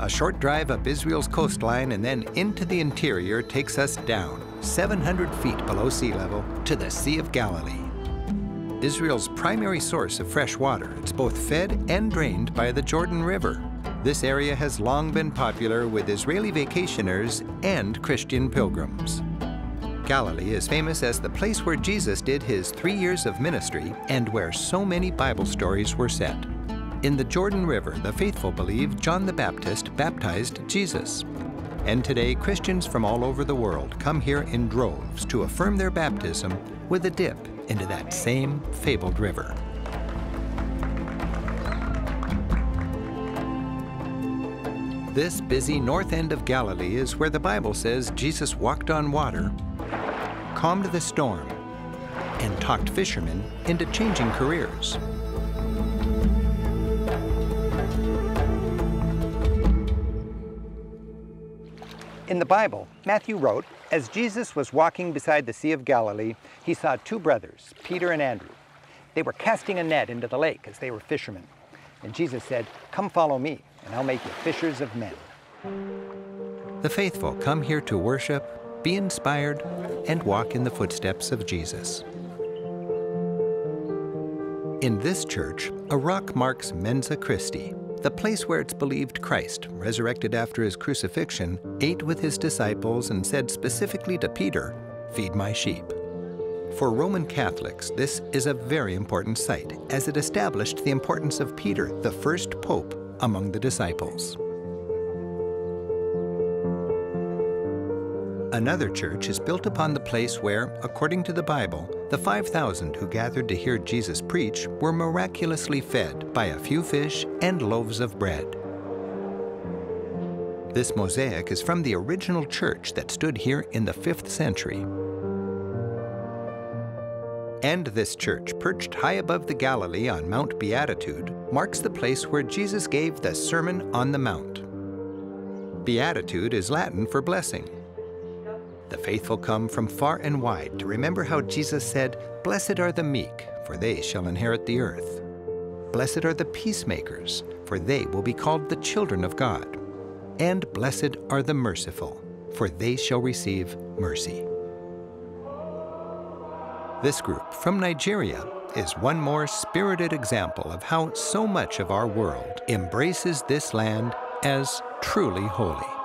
A short drive up Israel's coastline and then into the interior takes us down, 700 feet below sea level, to the Sea of Galilee. Israel's primary source of fresh water, it's both fed and drained by the Jordan River. This area has long been popular with Israeli vacationers and Christian pilgrims. Galilee is famous as the place where Jesus did his 3 years of ministry and where so many Bible stories were set. In the Jordan River, the faithful believe John the Baptist baptized Jesus. And today, Christians from all over the world come here in droves to affirm their baptism with a dip into that same fabled river. This busy north end of Galilee is where the Bible says Jesus walked on water, calmed the storm, and talked fishermen into changing careers. In the Bible, Matthew wrote, "As Jesus was walking beside the Sea of Galilee, he saw two brothers, Peter and Andrew. They were casting a net into the lake as they were fishermen. And Jesus said, 'Come follow me, and I'll make you fishers of men.'" The faithful come here to worship, be inspired, and walk in the footsteps of Jesus. In this church, a rock marks Mensa Christi, the place where it's believed Christ, resurrected after his crucifixion, ate with his disciples and said specifically to Peter, "Feed my sheep." For Roman Catholics, this is a very important site, as it established the importance of Peter, the first pope, among the disciples. Another church is built upon the place where, according to the Bible, the 5,000 who gathered to hear Jesus preach were miraculously fed by a few fish and loaves of bread. This mosaic is from the original church that stood here in the 5th century. And this church, perched high above the Galilee on Mount Beatitude, marks the place where Jesus gave the Sermon on the Mount. Beatitude is Latin for blessing. The faithful come from far and wide to remember how Jesus said, "Blessed are the meek, for they shall inherit the earth. Blessed are the peacemakers, for they will be called the children of God. And blessed are the merciful, for they shall receive mercy." This group from Nigeria is one more spirited example of how so much of our world embraces this land as truly holy.